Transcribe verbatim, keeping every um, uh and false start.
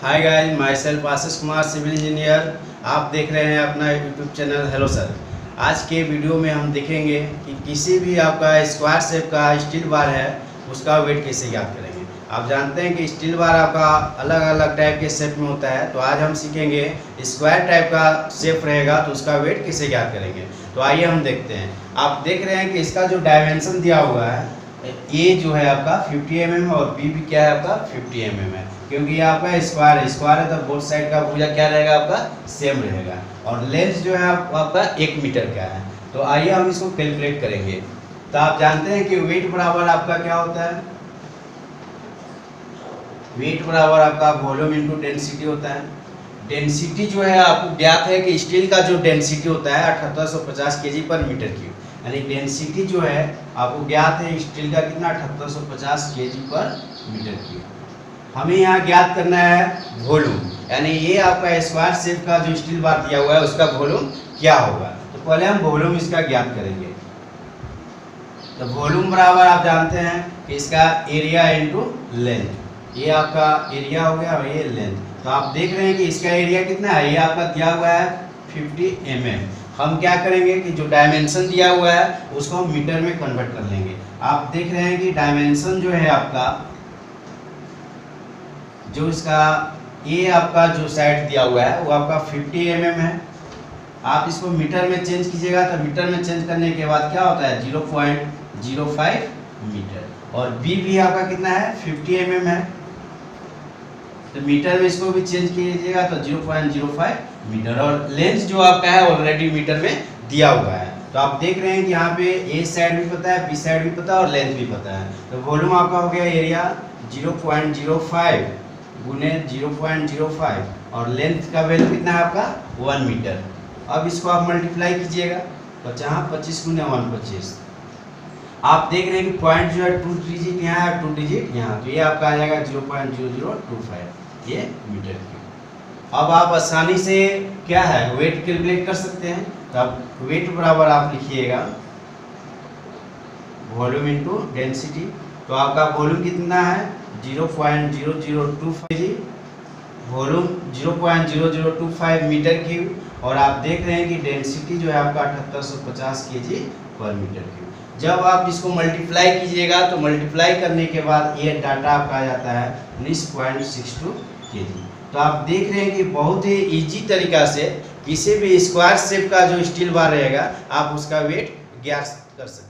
Hi guys, my self Ashish Kumar, civil engineer. आप देख रहे हैं अपना यूट्यूब चैनल हेलो सर। आज के वीडियो में हम देखेंगे कि किसी भी आपका स्क्वायर शेप का स्टील बार है उसका वेट कैसे याद करेंगे। आप जानते हैं कि स्टील बार आपका अलग अलग टाइप के शेप में होता है, तो आज हम सीखेंगे स्क्वायर टाइप का शेप रहेगा तो उसका वेट कैसे याद करेंगे। तो आइए हम देखते हैं। आप देख रहे हैं कि इसका जो डायमेंशन दिया हुआ है, ए जो है आपका फिफ्टी एम एम और बी भी क्या है आपका फिफ्टी एम एम है, क्योंकि ये आपका स्क्वायर है। स्क्वायर है तो बोथ साइड का भुजा क्या रहेगा आपका सेम रहेगा, और लेंथ जो है आप, आपका एक मीटर का है। तो आइए हम इसको कैलकुलेट करेंगे। तो आप जानते हैं कि वेट बराबर आपका क्या होता है, वेट बराबर आपका वॉल्यूम इंटू डेंसिटी होता है। डेंसिटी जो है आपको ज्ञात है कि स्टील का जो डेंसिटी होता है अठहत्तर सौ पचास के जी पर मीटर क्यूब, यानी डेंसिटी जो है आपको ज्ञात है स्टील का कितना अठहत्तर सौ पचास केजी पर मीटर क्यूब। हमें यहाँ ज्ञात करना है वॉल्यूम, यानी ये आपका स्क्वायर शेप का जो स्टील बार दिया हुआ है उसका वॉल्यूम क्या होगा। तो पहले हम वॉल्यूम इसका ज्ञात करेंगे। तो वॉल्यूम बराबर आप जानते हैं कि इसका एरिया इंटू लेंथ, ये आपका एरिया हो गया और ये लेंथ। तो आप देख रहे हैं कि इसका एरिया कितना है, ये आपका दिया हुआ है फिफ्टी एम एम। हम क्या करेंगे कि जो डायमेंशन दिया हुआ है उसको हम मीटर में कन्वर्ट कर लेंगे। आप देख रहे हैं कि डायमेंशन जो है आपका, जो इसका ए आपका जो साइड दिया हुआ है वो आपका फिफ्टी एम एम है। आप इसको मीटर में चेंज कीजिएगा तो मीटर में चेंज करने के बाद क्या होता है zero point zero five metre, और बी भी आपका कितना है फिफ्टी एम एम है। तो मीटर में इसको भी चेंज कीजिएगा तो zero point zero five metre, और लेंथ जो आपका है ऑलरेडी मीटर में दिया हुआ है। तो आप देख रहे हैं कि यहाँ पे ए साइड भी पता है, बी साइड भी पता है और लेंथ भी पता है। तो वॉल्यूम आपका हो गया area zero point zero five गुने जीरो पॉइंट जीरो फाइव, और लेंथ का वैल्यू कितना है आपका वन मीटर। अब इसको आप मल्टीप्लाई कीजिएगा तो जहाँ पच्चीस गुने वन पच्चीस। आप देख रहे हैं कि पॉइंट जो है टू डिजिट यहाँ है, टू डिजिट यहाँ, तो ये आपका आ जाएगा zero point zero zero two five, ये मीटर क्यूब। अब आप आसानी से क्या है वेट कैलकुलेट कर सकते हैं। तो आप वेट बराबर आप लिखिएगा वॉल्यूम इनटू डेंसिटी। तो आपका वॉल्यूम कितना है zero point zero zero two five, volume zero point zero zero two five metre cube, और आप देख रहे हैं कि डेंसिटी जो है आपका अठहत्तर सौ पचास केजी पर मीटर क्यूब। जब आप इसको मल्टीप्लाई कीजिएगा तो मल्टीप्लाई करने के बाद ये डाटा आपका आ जाता है उन्नीस पॉइंट सिक्स टू केजी। तो आप देख रहे हैं कि बहुत ही इजी तरीका से किसी भी स्क्वायर शेप का जो स्टील बार रहेगा आप उसका वेट ज्ञात कर सकते हैं।